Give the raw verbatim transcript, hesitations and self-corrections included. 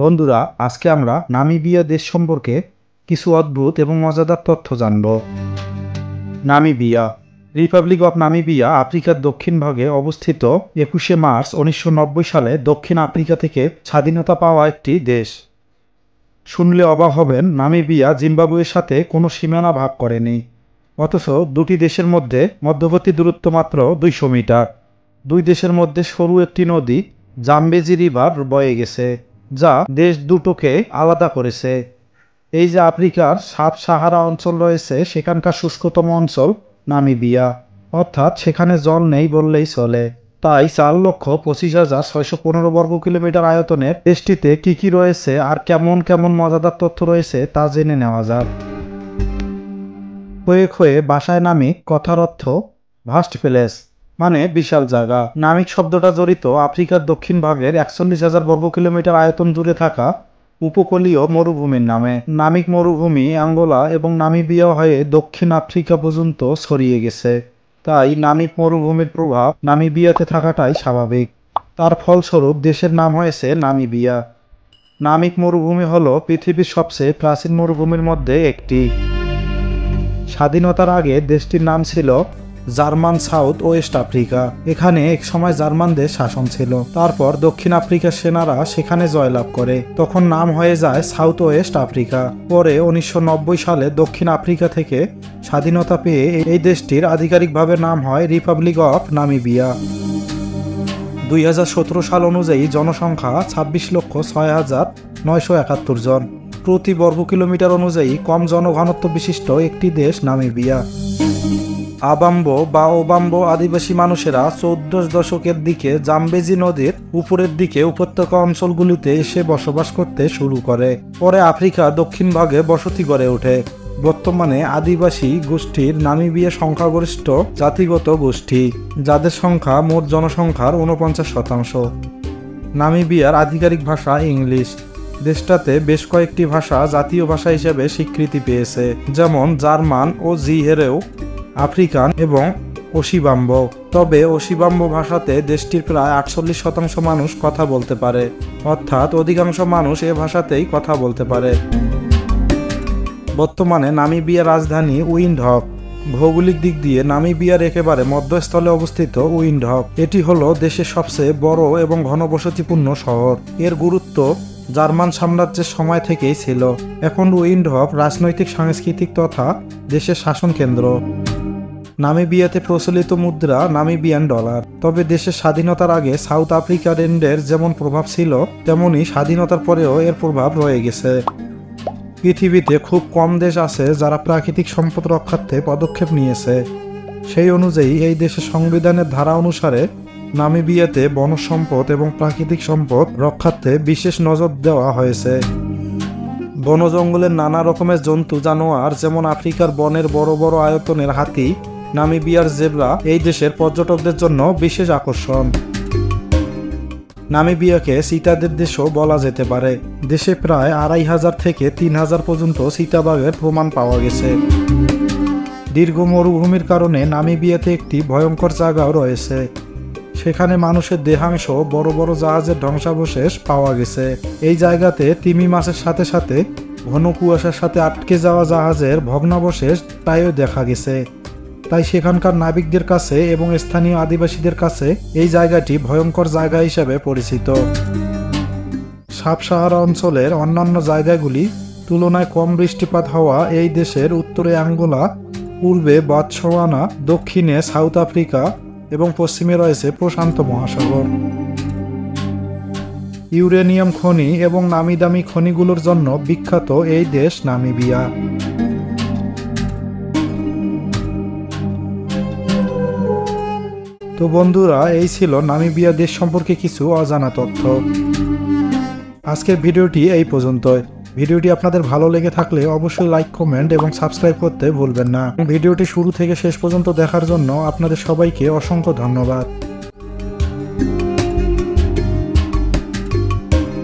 বন্ধুরা, আজকে আমরা নামিবিয়া দেশ সম্পর্কে কিছু অদ্ভুত এবং মজাদার তথ্য জানব। নামিবিয়া। রিপাবলিক অব নামিবিয়া আফ্রিকার দক্ষিণ ভাগে অবস্থিত। একুশে মার্চ উনিশশো নব্বই সালে দক্ষিণ আফ্রিকা থেকে স্বাধীনতা পাওয়া একটি দেশ। শুনলে অবাক হবেন, নামিবিয়া জিম্বাবুয়ের সাথে কোনো সীমানা ভাগ করেনি, অথচ দুটি দেশের মধ্যে মধ্যবর্তী দূরত্ব মাত্র দুইশো মিটার। দুই দেশের মধ্যে সরু একটি নদী জাম্বেজি রিভার বয়ে গেছে, যা দেশ দুটোকে আলাদা করেছে। এই যে আফ্রিকার সাব সাহারা অঞ্চল রয়েছে, সেখানকার শুষ্কতম অঞ্চল নামিবিয়া, অর্থাৎ সেখানে জল নেই বললেই চলে। তাই চার লক্ষ পঁচিশ হাজার ছয়শো পনেরো বর্গ কিলোমিটার আয়তনের দেশটিতে কী কী রয়েছে আর কেমন কেমন মজাদার তথ্য রয়েছে তা জেনে নেওয়া যাক। খোয়ে খোয়ে বাসায় নামিক কথার অর্থ ভাস্ট প্লেস, মানে বিশাল জায়গা। নামিক শব্দটা জড়িত আফ্রিকার দক্ষিণ ভাগের একচল্লিশ হাজার বর্গ কিলোমিটার আয়তন জুড়ে থাকা উপকূলীয় মরুভূমির নামে। নামিক মরুভূমি অ্যাঙ্গোলা এবং নামিবিয়া হয়ে দক্ষিণ আফ্রিকা পর্যন্ত ছড়িয়ে গেছে, তাই নামিক মরুভূমির প্রভাব নামিবিয়াতে থাকাটাই স্বাভাবিক। তার ফলস্বরূপ দেশের নাম হয়েছে নামিবিয়া। নামিক মরুভূমি হল পৃথিবীর সবচেয়ে প্রাচীন মরুভূমির মধ্যে একটি। স্বাধীনতার আগে দেশটির নাম ছিল জার্মান সাউথ ওয়েস্ট আফ্রিকা। এখানে এক সময় জার্মানদের শাসন ছিল। তারপর দক্ষিণ আফ্রিকার সেনারা সেখানে জয়লাভ করে, তখন নাম হয়ে যায় সাউথ ওয়েস্ট আফ্রিকা। পরে উনিশশো নব্বই সালে দক্ষিণ আফ্রিকা থেকে স্বাধীনতা পেয়ে এই দেশটির আধিকারিকভাবে নাম হয় রিপাবলিক অফ নামিবিয়া। দুই হাজার সতেরো সাল অনুযায়ী জনসংখ্যা ছাব্বিশ লক্ষ ছয় হাজার নয়শো একাত্তর জন। প্রতি বর্গ কিলোমিটার অনুযায়ী কম জনঘনত্ব বিশিষ্ট একটি দেশ নামিবিয়া। আবাম্বো বা ওবাম্বো আদিবাসী মানুষেরা চৌদ্দ দশকের দিকে জাম্বেজি নদীর উপরের দিকে উপত্যকা অঞ্চলগুলিতে এসে বসবাস করতে শুরু করে। পরে আফ্রিকা দক্ষিণ ভাগে বসতি গড়ে ওঠে। বর্তমানে আদিবাসী গোষ্ঠীর নামিবিয়া সংখ্যাগরিষ্ঠ জাতিগত গোষ্ঠী, যাদের সংখ্যা মোট জনসংখ্যার উনপঞ্চাশ শতাংশ। নামিবিয়ার আধিকারিক ভাষা ইংলিশ। দেশটাতে বেশ কয়েকটি ভাষা জাতীয় ভাষা হিসেবে স্বীকৃতি পেয়েছে, যেমন জার্মান ও জিহেরেও, আফ্রিকান এবং ওশিবাম্বো। তবে ওশিবাম্বো ভাষাতে দেশটির প্রায় আটচল্লিশ শতাংশ মানুষ কথা বলতে পারে, অর্থাৎ অধিকাংশ মানুষ এ ভাষাতেই কথা বলতে পারে। বর্তমানে নামিবিয়ার রাজধানী উইন্ডহক। ভৌগোলিক দিক দিয়ে নামিবিয়ার একেবারে মধ্যস্থলে অবস্থিত উইন্ডহক। এটি হলো দেশের সবচেয়ে বড় এবং ঘনবসতিপূর্ণ শহর। এর গুরুত্ব জার্মান সাম্রাজ্যের সময় থেকেই ছিল। এখন উইন্ডহক রাজনৈতিক, সাংস্কৃতিক তথা দেশের শাসন কেন্দ্র। নামিবিয়াতে প্রচলিত মুদ্রা নামিবিয়ান ডলার। তবে দেশের স্বাধীনতার আগে সাউথ আফ্রিকার রেন্ডের যেমন প্রভাব ছিল, তেমনই স্বাধীনতার পরেও এর প্রভাব রয়ে গেছে। পৃথিবীতে খুব কম দেশ আছে যারা প্রাকৃতিক সম্পদ রক্ষার্থে পদক্ষেপ নিয়েছে। সেই অনুযায়ী এই দেশের সংবিধানের ধারা অনুসারে নামিবিয়াতে বনসম্পদ এবং প্রাকৃতিক সম্পদ রক্ষার্থে বিশেষ নজর দেওয়া হয়েছে। বনজঙ্গলের নানা রকমের জন্তু জানোয়ার, যেমন আফ্রিকার বনের বড় বড় আয়তনের হাতি, নামিবিয়ার জেব্রা এই দেশের পর্যটকদের জন্য বিশেষ আকর্ষণ। নামিবিয়াকে চিতাদের দেশও বলা যেতে পারে। দেশে প্রায় আড়াই হাজার থেকে তিন হাজার পর্যন্ত চিতাবাঘের প্রমাণ পাওয়া গেছে। দীর্ঘ মরুভূমির কারণে নামিবিয়াতে একটি ভয়ঙ্কর জায়গাও রয়েছে। সেখানে মানুষের দেহাংশ, বড় বড় জাহাজের ধ্বংসাবশেষ পাওয়া গেছে। এই জায়গাতে তিমি মাছের সাথে সাথে ঘন কুয়াশার সাথে আটকে যাওয়া জাহাজের ভগ্নাবশেষ প্রায়ও দেখা গেছে। তাই সেখানকার নাবিকদের কাছে এবং স্থানীয় আদিবাসীদের কাছে এই জায়গাটি ভয়ঙ্কর জায়গা হিসেবে পরিচিত। সাব সাহারা অঞ্চলের অন্যান্য জায়গাগুলি তুলনায় কম বৃষ্টিপাত হওয়া এই দেশের উত্তরে অ্যাঙ্গোলা, পূর্বে বতসোয়ানা, দক্ষিণে সাউথ আফ্রিকা এবং পশ্চিমে রয়েছে প্রশান্ত মহাসাগর। ইউরেনিয়াম খনি এবং নামি দামি খনিগুলোর জন্য বিখ্যাত এই দেশ নামিবিয়া। তো বন্ধুরা, এই ছিল নামিবিয়া দেশ সম্পর্কে কিছু অজানা তথ্য। আজকের ভিডিওটি এই পর্যন্তই। ভিডিওটি আপনাদের ভালো লেগে থাকলে অবশ্যই লাইক, কমেন্ট এবং সাবস্ক্রাইব করতে ভুলবেন না। ভিডিওটি শুরু থেকে শেষ পর্যন্ত দেখার জন্য আপনাদের সবাইকে অসংখ্য ধন্যবাদ।